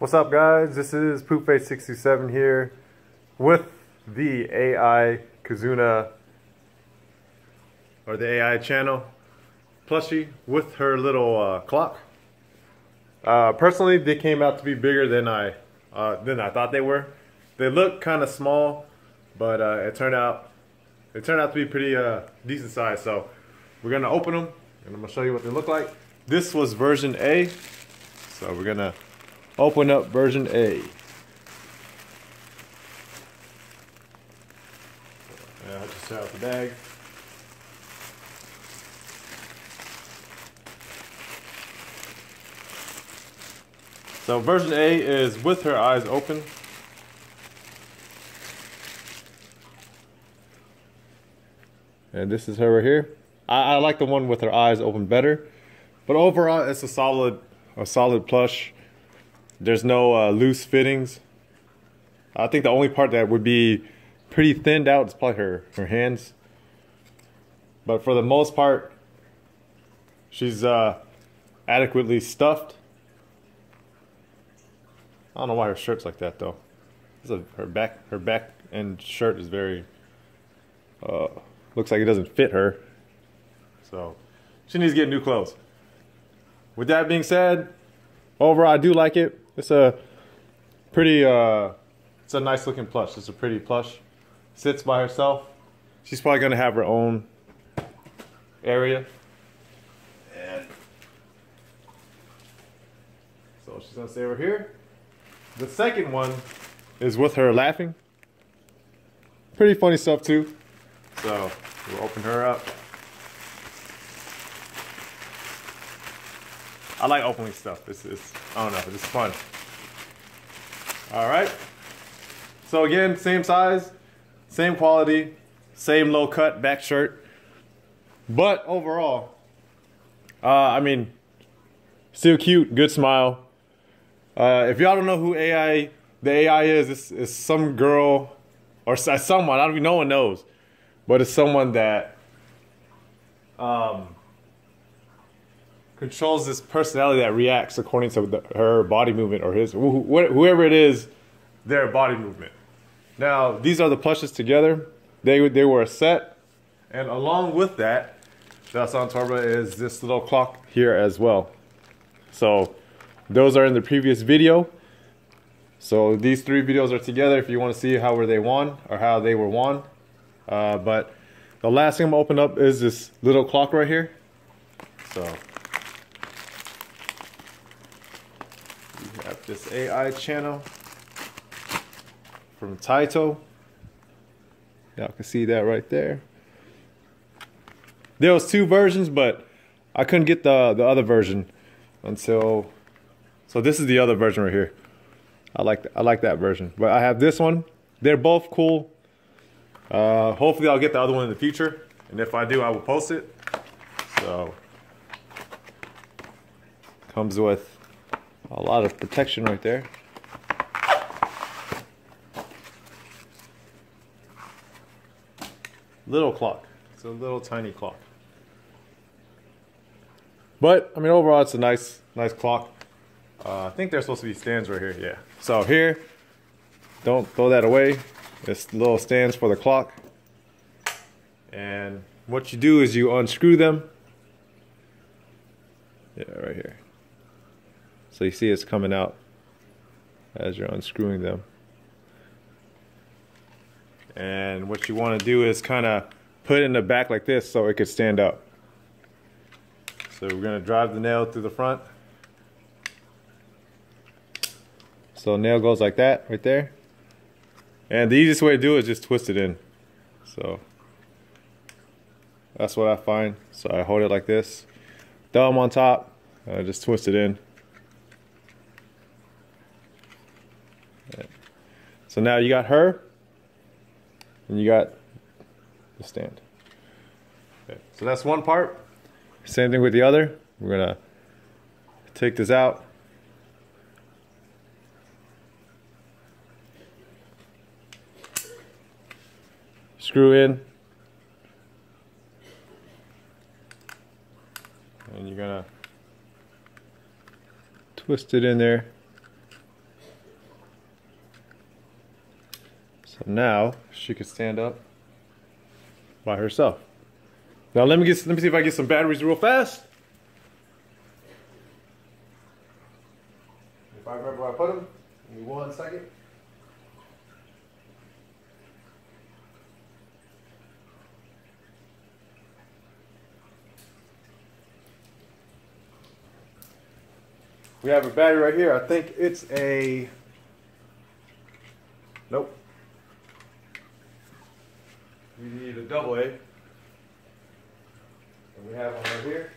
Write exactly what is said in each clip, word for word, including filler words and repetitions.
What's up, guys? This is PoopFace sixty-seven here with the A I Kizuna, or the A I channel plushie with her little uh, clock. Uh, personally, they came out to be bigger than I uh, than I thought they were. They looked kind of small, but uh, it turned out it turned out to be pretty uh, decent size. So we're gonna open them, and I'm gonna show you what they look like. This was version A, so we're gonna open up version A. I'll just tear out the bag. So version A is with her eyes open. And this is her right here. I, I like the one with her eyes open better. But overall, it's a solid, a solid plush. There's no uh, loose fittings. I think the only part that would be pretty thinned out is probably her, her hands. But for the most part, she's uh, adequately stuffed. I don't know why her shirt's like that though. This is a, her back her back end shirt is very, uh, looks like it doesn't fit her. So she needs to get new clothes. With that being said, overall I do like it. It's a pretty, uh, it's a nice looking plush. It's a pretty plush. Sits by herself. She's probably gonna have her own area. And so she's gonna stay over here. The second one is with her laughing. Pretty funny stuff too. So we'll open her up. I like opening stuff. It's, it's, I don't know, it's fun. All right. So again, same size, same quality, same low cut back shirt. But overall, uh, I mean, still cute, good smile. Uh, if y'all don't know who A I, the A I is, it's, it's some girl or someone, I don't, no one knows, but it's someone that um, controls this personality that reacts according to the, her body movement or his, wh wh whoever it is, their body movement. Now, these are the plushes together. They, they were a set, and along with that, that's on Toreba, is this little clock here as well. So those are in the previous video. So these three videos are together if you want to see how were they won or how they were won. Uh, but the last thing I'm going to open up is this little clock right here. So we have this A I channel from Taito. Y'all can see that right there. There was two versions, but I couldn't get the, the other version until... So this is the other version right here. I like I like that version, but I have this one. They're both cool. Uh, hopefully, I'll get the other one in the future, and if I do, I will post it. So comes with a lot of protection right there. Little clock. It's a little tiny clock. But I mean, overall, it's a nice nice clock. Uh, I think there's supposed to be stands right here, yeah. So here, don't throw that away. It's little stands for the clock. And what you do is you unscrew them. Yeah, right here. So you see it's coming out as you're unscrewing them. And what you want to do is kind of put it in the back like this so it could stand up. So we're going to drive the nail through the front. So nail goes like that, right there. And the easiest way to do it is just twist it in. So that's what I find. So I hold it like this, thumb on top, and I just twist it in. So now you got her, and you got the stand. So that's one part. Same thing with the other. We're gonna take this out. Screw in, and you're gonna twist it in there So now she could stand up by herself. Now let me get let me see if I get some batteries real fast. If I remember where I put them, give me one second. We have a battery right here. I think it's a, nope. We need a double A. And we have one right here.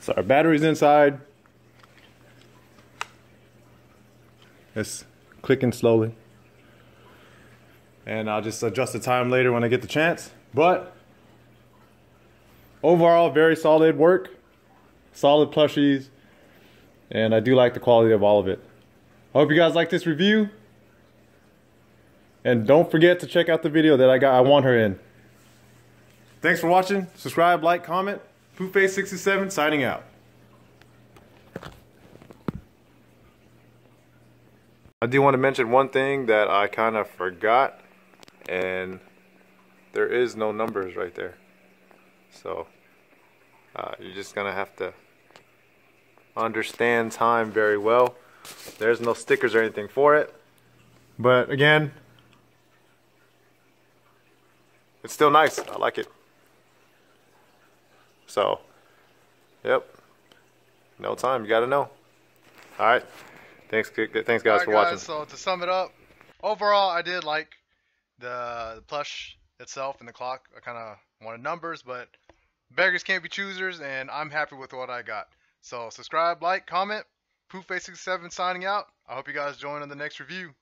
So our battery's inside. It's clicking slowly. And I'll just adjust the time later when I get the chance. But overall, very solid work. Solid plushies. And I do like the quality of all of it. I hope you guys like this review. And don't forget to check out the video that I got I want her in. Thanks for watching. Subscribe, like, comment. PoopFace sixty-seven signing out. I do want to mention one thing that I kind of forgot, and there is no numbers right there. So uh, you're just gonna have to understand time very well. There's no stickers or anything for it. But again, it's still nice. I like it. So, yep, no time, you gotta know. All right, thanks, thanks guys for watching. So to sum it up, overall I did like the, the plush itself and the clock. I kind of wanted numbers, but beggars can't be choosers, and I'm happy with what I got. So subscribe, like, comment. PoopFace sixty-seven signing out. I hope you guys join on the next review.